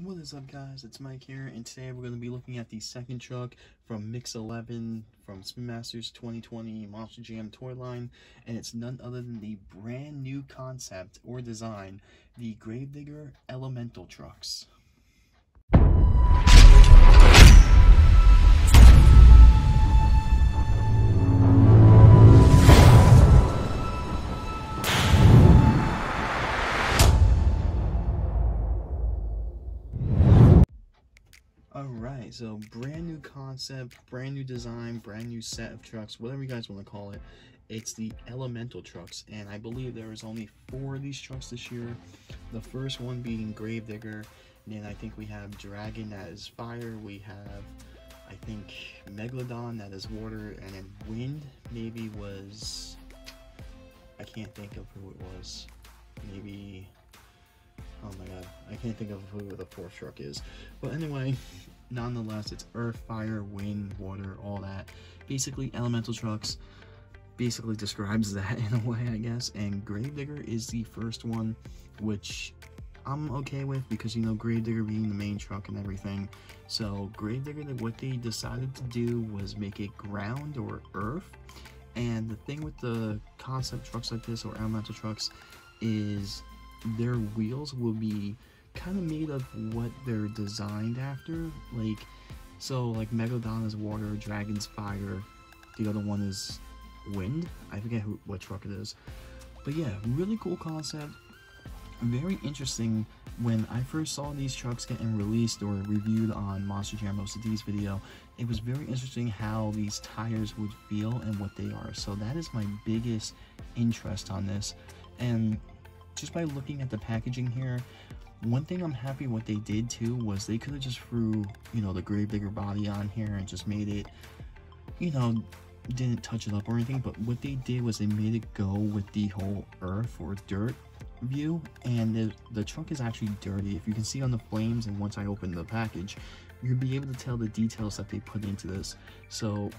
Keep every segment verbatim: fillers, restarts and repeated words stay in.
What is up, guys? It's Mike here, and today we're going to be looking at the second truck from Mix eleven from Spin Master's twenty twenty Monster Jam toy line, and it's none other than the brand new concept or design, the Grave Digger Elemental trucks. Alright, so brand new concept, brand new design, brand new set of trucks, whatever you guys want to call it. It's the Elemental trucks, and I believe there is only four of these trucks this year. The first one being Grave Digger, and then I think we have Dragon, that is fire, we have, I think, Megalodon, that is water, and then Wind maybe was, I can't think of who it was, maybe... Oh my god, I can't think of who the fourth truck is. But anyway, nonetheless, it's earth, fire, wind, water, all that. Basically, Elemental trucks basically describes that in a way, I guess. And Gravedigger is the first one, which I'm okay with because, you know, Gravedigger being the main truck and everything. So Gravedigger, what they decided to do was make it ground or earth. And the thing with the concept trucks like this, or Elemental trucks, is... their wheels will be kind of made of what they're designed after, like, so like Megalodon is water, Dragon's fire, the other one is wind, I forget who, what truck it is, but yeah, really cool concept, very interesting. When I first saw these trucks getting released or reviewed on Monster Jam O C D's video, it was very interesting how these tires would feel and what they are, so that is my biggest interest on this. And just by looking at the packaging here, one thing I'm happy what they did too was they could have just threw, you know, the Gravedigger body on here and just made it, you know, didn't touch it up or anything, but what they did was they made it go with the whole earth or dirt view, and the, the truck is actually dirty. If you can see on the flames, and once I open the package, you'll be able to tell the details that they put into this. So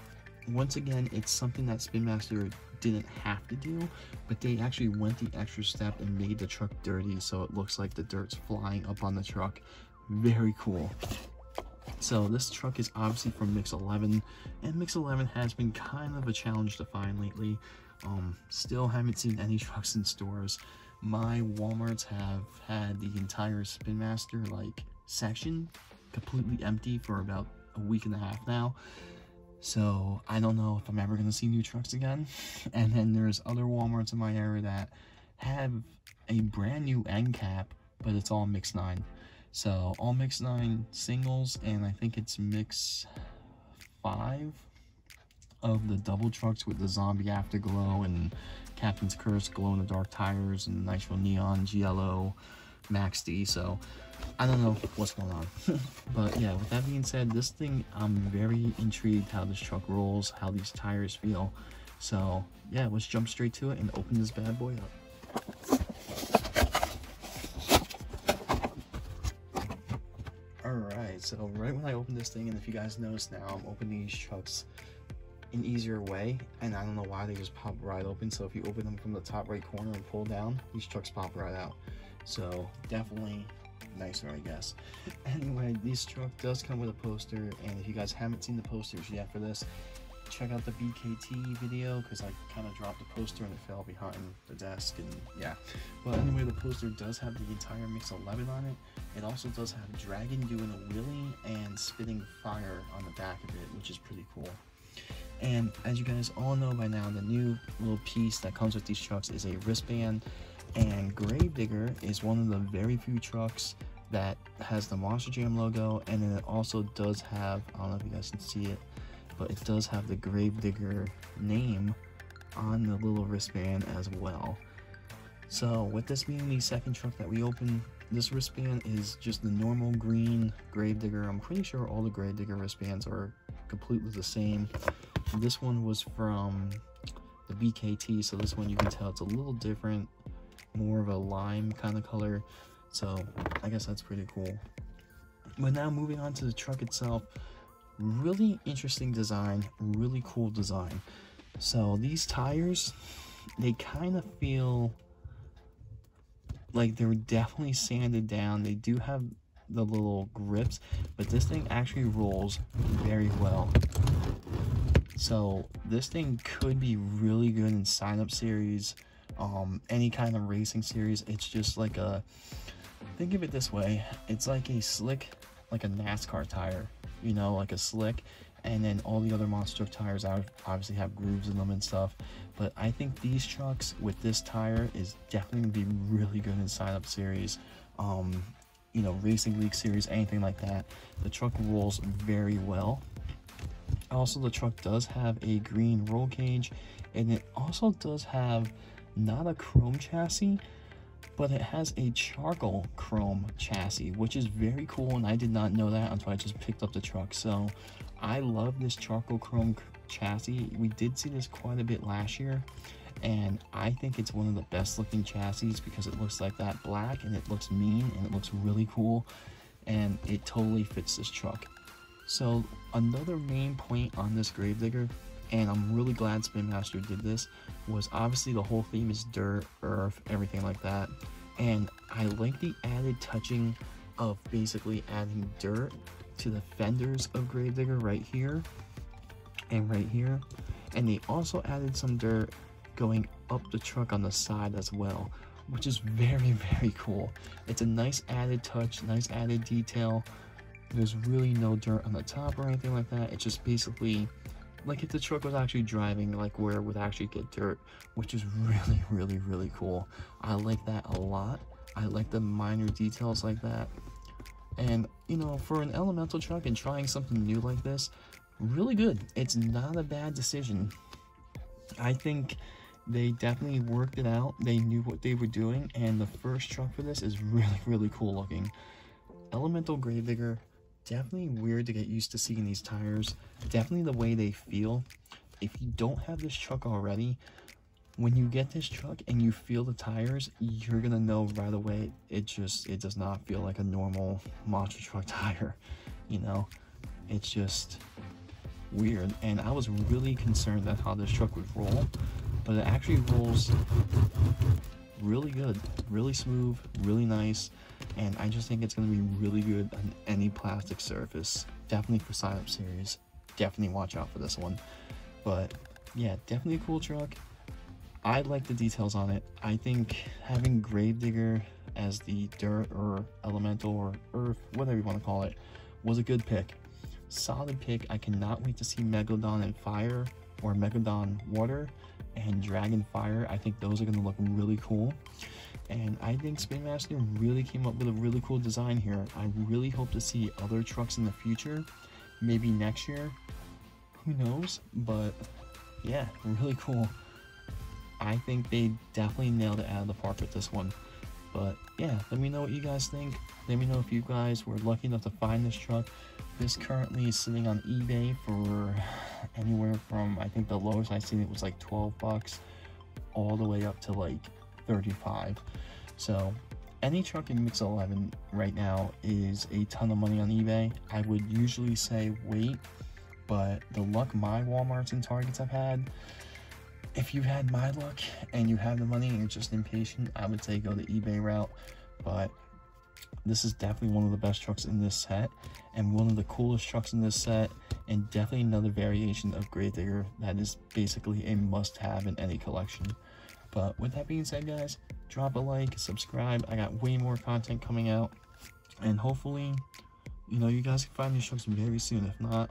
once again, it's something that Spin Master didn't have to do, but they actually went the extra step and made the truck dirty, so it looks like the dirt's flying up on the truck. Very cool. So this truck is obviously from Mix eleven, and Mix eleven has been kind of a challenge to find lately. Um, still haven't seen any trucks in stores. My Walmarts have had the entire Spin Master like section completely empty for about a week and a half now. So I don't know if I'm ever going to see new trucks again. And then there's other Walmarts in my area that have a brand new end cap, but it's all Mix nine. So all Mix nine singles, and I think it's Mix five of the double trucks with the Zombie Afterglow and Captain's Curse, glow-in-the-dark tires, and Nitro Neon, G L O, Max D. So I don't know what's going on. But yeah, with that being said, this thing, I'm very intrigued how this truck rolls, how these tires feel. So yeah, let's jump straight to it and open this bad boy up. Alright, so right when I open this thing, and if you guys notice now, I'm opening these trucks an easier way, and I don't know why, they just pop right open. So if you open them from the top right corner and pull down, these trucks pop right out. So definitely nicer, I guess. Anyway, this truck does come with a poster, and if you guys haven't seen the posters yet for this, check out the B K T video, because I kind of dropped the poster and it fell behind the desk, and yeah. But anyway, the poster does have the entire Mix eleven on it. It also does have Dragon doing a wheelie and spitting fire on the back of it, which is pretty cool. And as you guys all know by now, the new little piece that comes with these trucks is a wristband. And Gravedigger is one of the very few trucks that has the Monster Jam logo, and then it also does have, I don't know if you guys can see it, but it does have the Gravedigger name on the little wristband as well. So with this being the second truck that we open, this wristband is just the normal green Gravedigger. I'm pretty sure all the Gravedigger wristbands are completely the same. This one was from the B K T, so this one you can tell it's a little different, more of a lime kind of color, so I guess that's pretty cool. But now moving on to the truck itself, really interesting design, really cool design. So these tires, they kind of feel like they're definitely sanded down. They do have the little grips, but this thing actually rolls very well. So this thing could be really good in sign-up series, um, any kind of racing series. It's just like a, think of it this way, it's like a slick, like a NASCAR tire, you know, like a slick, and then all the other monster tires obviously have grooves in them and stuff, but I think these trucks with this tire is definitely gonna be really good in sign-up series, um, you know, racing league series, anything like that. The truck rolls very well. Also, the truck does have a green roll cage, and it also does have not a chrome chassis, but it has a charcoal chrome chassis, which is very cool, and I did not know that until I just picked up the truck. So I love this charcoal chrome chassis. We did see this quite a bit last year, and I think it's one of the best looking chassis because it looks like that black, and it looks mean, and it looks really cool, and it totally fits this truck. So another main point on this Grave Digger, and I'm really glad Spin Master did this, was obviously the whole theme is dirt, earth, everything like that. And I like the added touching of basically adding dirt to the fenders of Grave Digger right here and right here. And they also added some dirt going up the truck on the side as well, which is very, very cool. It's a nice added touch, nice added detail. There's really no dirt on the top or anything like that. It's just basically like if the truck was actually driving, like where it would actually get dirt, which is really, really, really cool. I like that a lot. I like the minor details like that. And, you know, for an Elemental truck and trying something new like this, really good. It's not a bad decision. I think they definitely worked it out. They knew what they were doing. And the first truck for this is really, really cool looking. Elemental Grave Digger. Definitely weird to get used to seeing these tires, definitely the way they feel. If you don't have this truck already, when you get this truck and you feel the tires, you're gonna know right away, it just it does not feel like a normal monster truck tire, you know. It's just weird, and I was really concerned that how this truck would roll, but it actually rolls really good, really smooth, really nice, and I just think it's going to be really good on any plastic surface. Definitely for sign-up series, definitely watch out for this one. But yeah, definitely a cool truck. I like the details on it. I think having Grave Digger as the dirt or Elemental or earth, whatever you want to call it, was a good pick, solid pick. I cannot wait to see Megalodon and fire, or Megalodon water and Dragon fire. I think those are going to look really cool, and I think Spin Master really came up with a really cool design here. I really hope to see other trucks in the future, maybe next year, who knows, but yeah, really cool. I think they definitely nailed it out of the park with this one. But yeah, let me know what you guys think. Let me know if you guys were lucky enough to find this truck. This currently is sitting on eBay for anywhere from, I think the lowest I've seen it was like twelve bucks, all the way up to like thirty-five. So any truck in Mix eleven right now is a ton of money on eBay. I would usually say wait, but the luck my Walmarts and Targets I've had, if you've had my luck and you have the money and you're just impatient, I would say go the eBay route. But this is definitely one of the best trucks in this set, and one of the coolest trucks in this set, and definitely another variation of Grave Digger that is basically a must-have in any collection. But with that being said, guys, drop a like, subscribe. I got way more content coming out, and hopefully, you know, you guys can find these trucks very soon. If not,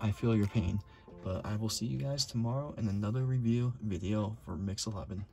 I feel your pain. But I will see you guys tomorrow in another review video for Mix eleven.